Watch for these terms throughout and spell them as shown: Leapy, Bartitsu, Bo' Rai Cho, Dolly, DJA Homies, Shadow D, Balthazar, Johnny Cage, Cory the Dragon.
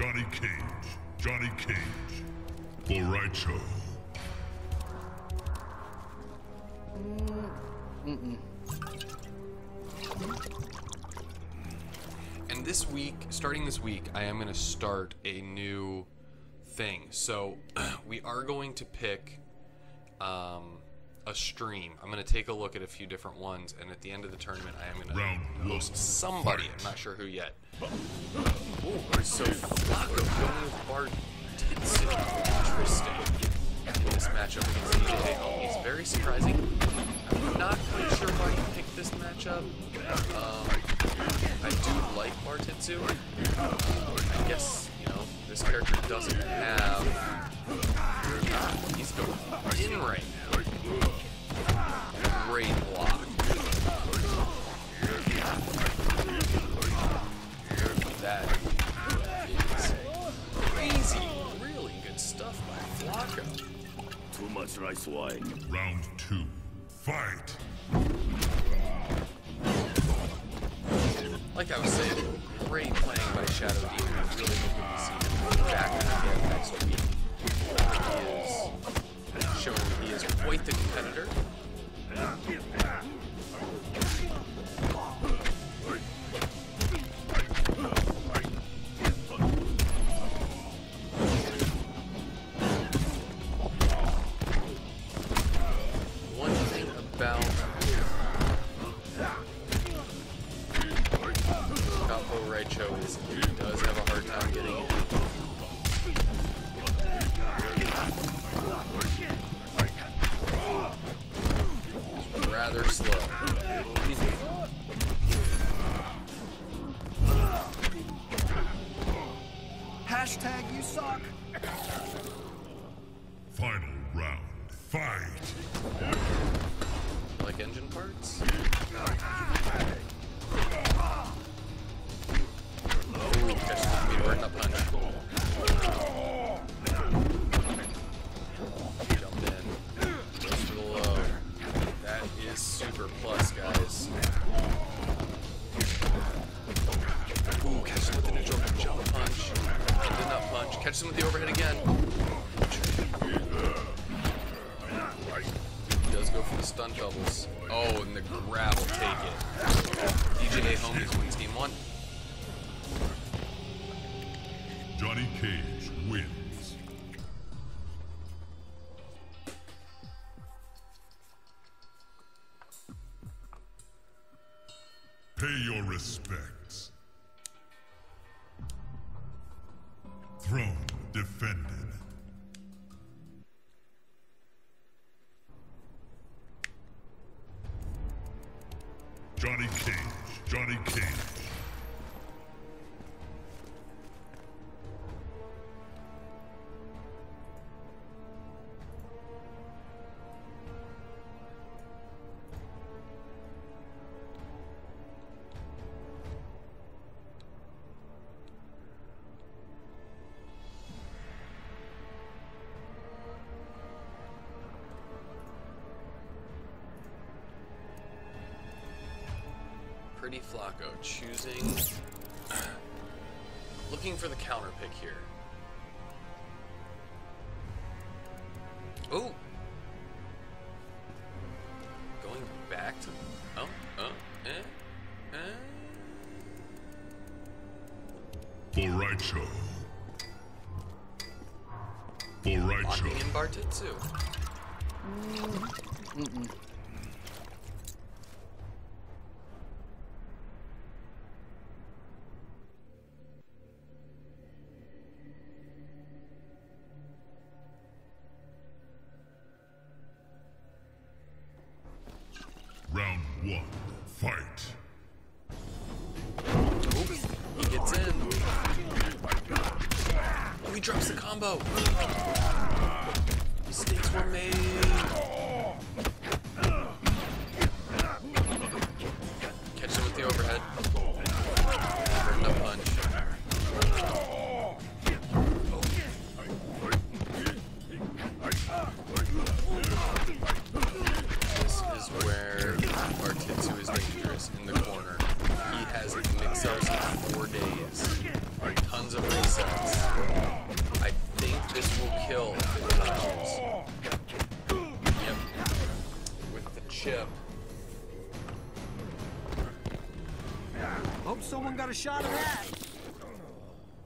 Johnny Cage, Bo' Rai Cho. And this week, starting this week, I am going to start a new thing. So we are going to pick a stream. I'm going to take a look at a few different ones, and at the end of the tournament, I am going to host somebody. I'm not sure who yet. Oh, so Flacco going with Bartitsu. Interesting. This matchup against DJA Homies, very surprising. I'm not really sure why you picked this matchup. I do like Bartitsu. I guess, you know, this character doesn't have... he's going in right now. Great block. That is crazy. Really good stuff by Flacco. Too much rice wine. Round 2. Fight! Like I was saying, great playing by Shadow D. I really hoping to see him back again next week. He is showing that he is quite the competitor. Respects. Throne defended. Johnny Cage. Flacco choosing, looking for the counter pick here. Oh, going back to Bo' Rai Cho. Locking in Bartitsu. tons of resets. I think this will kill 2 times. Yep. With the chip. Hope someone got a shot of that.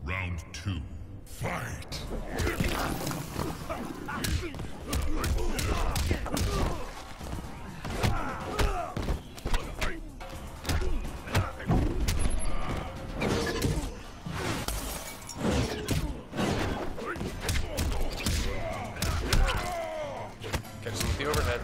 Round 2. Fight. Catch him with the overhead.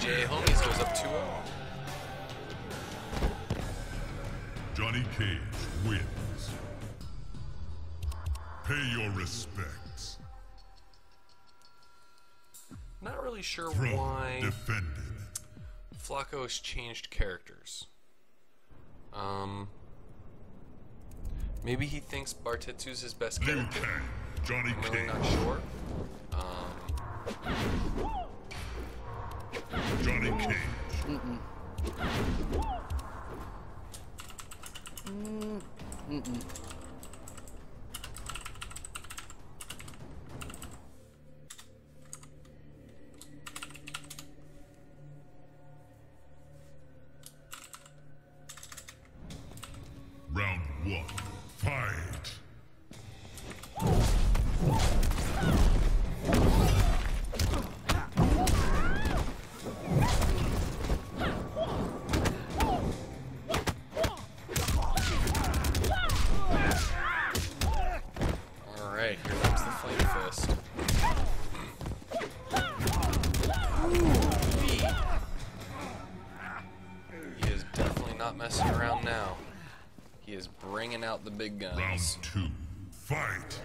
DJA Homies goes up 2-0. Johnny Cage wins. Pay your respects. Not really sure why Flacco's changed characters. Maybe he thinks Bartitsu's his best character. Johnny Cage. I'm really not sure. Johnny Cage. Round 1. Fight. Alright, here comes the flame fist. He is definitely not messing around now. He is bringing out the big guns. Round 2. Fight!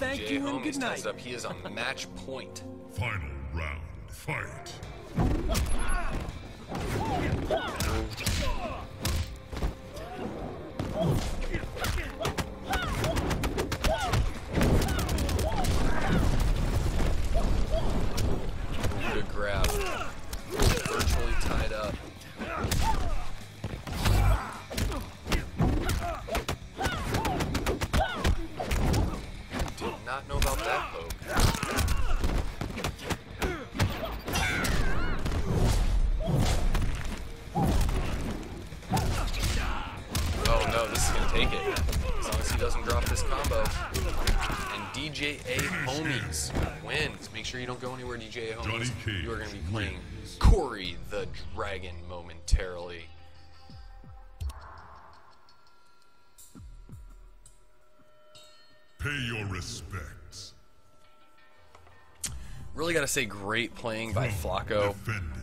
Thank you and good night. He is on match point. Final round. Fight. Good grab. Virtually tied up. I don't know about that poke. Oh no, this is gonna take it. As long as he doesn't drop this combo. And DJA Homies wins. Make sure you don't go anywhere, DJA Homies. You are gonna be playing Cory the Dragon momentarily. Pay your respects. Really gotta say, great playing by Flacco.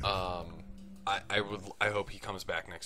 I hope he comes back next week.